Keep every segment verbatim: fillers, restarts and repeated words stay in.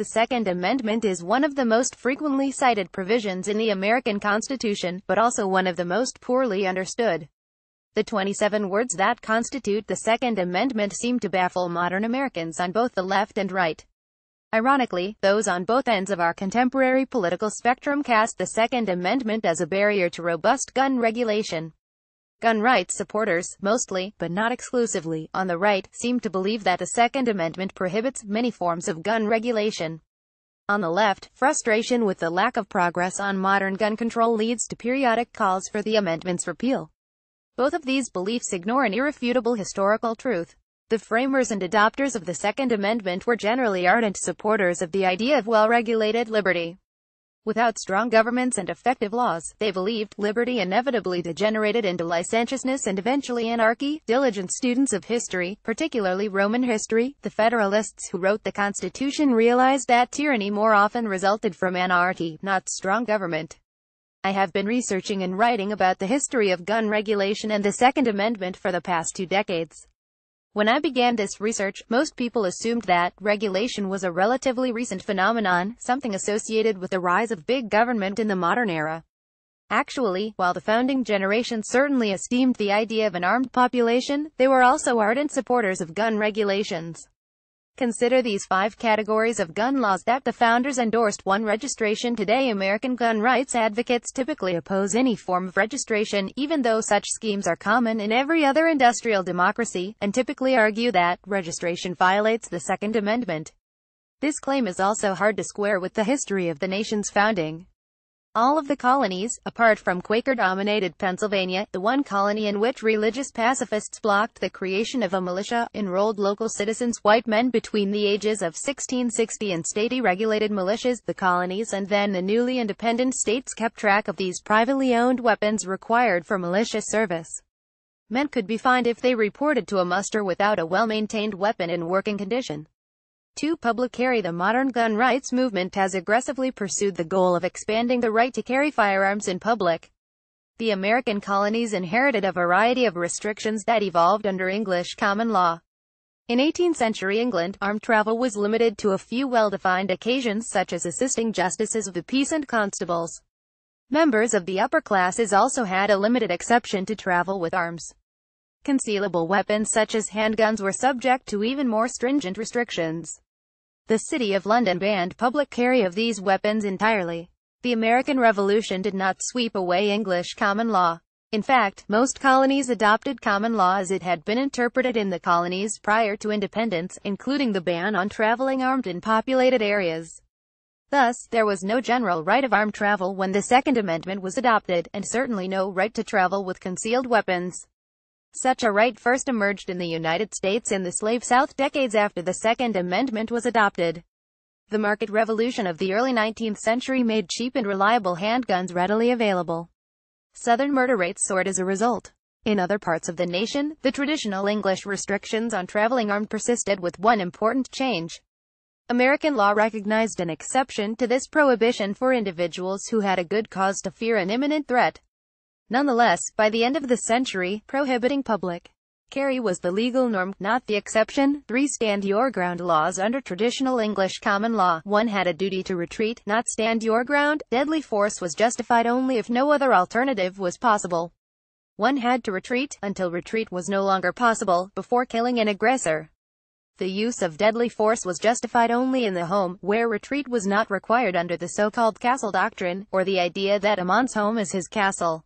The Second Amendment is one of the most frequently cited provisions in the American Constitution, but also one of the most poorly understood. The twenty-seven words that constitute the Second Amendment seem to baffle modern Americans on both the left and right. Ironically, those on both ends of our contemporary political spectrum cast the Second Amendment as a barrier to robust gun regulation. Gun rights supporters, mostly, but not exclusively, on the right, seem to believe that the Second Amendment prohibits many forms of gun regulation. On the left, frustration with the lack of progress on modern gun control leads to periodic calls for the amendment's repeal. Both of these beliefs ignore an irrefutable historical truth. The framers and adopters of the Second Amendment were generally ardent supporters of the idea of well-regulated liberty. Without strong governments and effective laws, they believed liberty inevitably degenerated into licentiousness and eventually anarchy. Diligent students of history, particularly Roman history, the Federalists who wrote the Constitution realized that tyranny more often resulted from anarchy, not strong government. I have been researching and writing about the history of gun regulation and the Second Amendment for the past two decades. When I began this research, most people assumed that regulation was a relatively recent phenomenon, something associated with the rise of big government in the modern era. Actually, while the founding generation certainly esteemed the idea of an armed population, they were also ardent supporters of gun regulations. Consider these five categories of gun laws that the founders endorsed. one Registration. Today, American gun rights advocates typically oppose any form of registration, even though such schemes are common in every other industrial democracy, and typically argue that registration violates the Second Amendment. This claim is also hard to square with the history of the nation's founding. All of the colonies, apart from Quaker-dominated Pennsylvania, the one colony in which religious pacifists blocked the creation of a militia, enrolled local citizens, white men between the ages of sixteen sixty and state regulated militias. The colonies and then the newly independent states kept track of these privately owned weapons required for militia service. Men could be fined if they reported to a muster without a well-maintained weapon in working condition. two Public carry. The modern gun rights movement has aggressively pursued the goal of expanding the right to carry firearms in public. The American colonies inherited a variety of restrictions that evolved under English common law. In eighteenth century England, armed travel was limited to a few well-defined occasions such as assisting justices of the peace and constables. Members of the upper classes also had a limited exception to travel with arms. Concealable weapons such as handguns were subject to even more stringent restrictions. The City of London banned public carry of these weapons entirely. The American Revolution did not sweep away English common law. In fact, most colonies adopted common law as it had been interpreted in the colonies prior to independence, including the ban on traveling armed in populated areas. Thus, there was no general right of armed travel when the Second Amendment was adopted, and certainly no right to travel with concealed weapons. Such a right first emerged in the United States in the Slave South decades after the Second Amendment was adopted. The market revolution of the early nineteenth century made cheap and reliable handguns readily available. Southern murder rates soared as a result. In other parts of the nation, the traditional English restrictions on traveling armed persisted with one important change. American law recognized an exception to this prohibition for individuals who had a good cause to fear an imminent threat. Nonetheless, by the end of the century, prohibiting public carry was the legal norm, not the exception. three Stand Your Ground. Laws under traditional English common law. one Had a duty to retreat, not stand your ground. Deadly force was justified only if no other alternative was possible. one Had to retreat, until retreat was no longer possible, before killing an aggressor. The use of deadly force was justified only in the home, where retreat was not required under the so-called castle doctrine, or the idea that a man's home is his castle.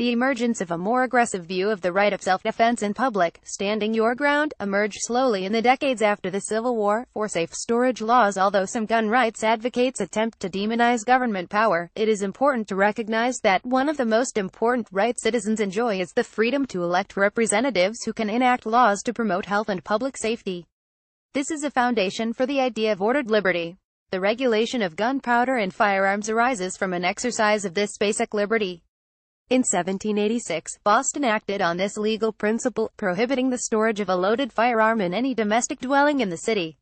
The emergence of a more aggressive view of the right of self-defense in public, standing your ground, emerged slowly in the decades after the Civil War. four Safe storage laws. Although some gun rights advocates attempt to demonize government power, it is important to recognize that one of the most important rights citizens enjoy is the freedom to elect representatives who can enact laws to promote health and public safety. This is a foundation for the idea of ordered liberty. The regulation of gunpowder and firearms arises from an exercise of this basic liberty. In seventeen eighty-six, Boston acted on this legal principle, prohibiting the storage of a loaded firearm in any domestic dwelling in the city.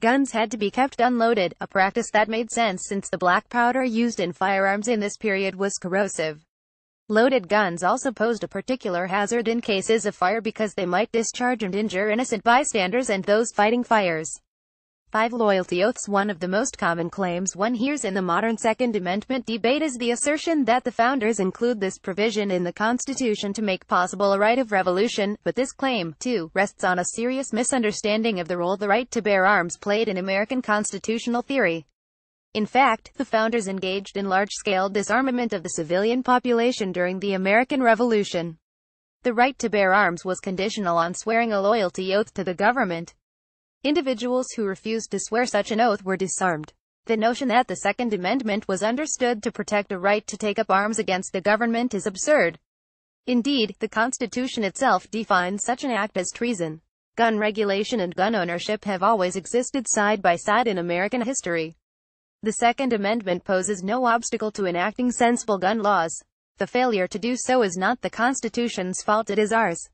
Guns had to be kept unloaded, a practice that made sense since the black powder used in firearms in this period was corrosive. Loaded guns also posed a particular hazard in cases of fire because they might discharge and injure innocent bystanders and those fighting fires. five Loyalty oaths. One of the most common claims one hears in the modern Second Amendment debate is the assertion that the founders include this provision in the Constitution to make possible a right of revolution, but this claim, too, rests on a serious misunderstanding of the role the right to bear arms played in American constitutional theory. In fact, the founders engaged in large-scale disarmament of the civilian population during the American Revolution. The right to bear arms was conditional on swearing a loyalty oath to the government. Individuals who refused to swear such an oath were disarmed. The notion that the Second Amendment was understood to protect a right to take up arms against the government is absurd. Indeed, the Constitution itself defines such an act as treason. Gun regulation and gun ownership have always existed side by side in American history. The Second Amendment poses no obstacle to enacting sensible gun laws. The failure to do so is not the Constitution's fault, it is ours.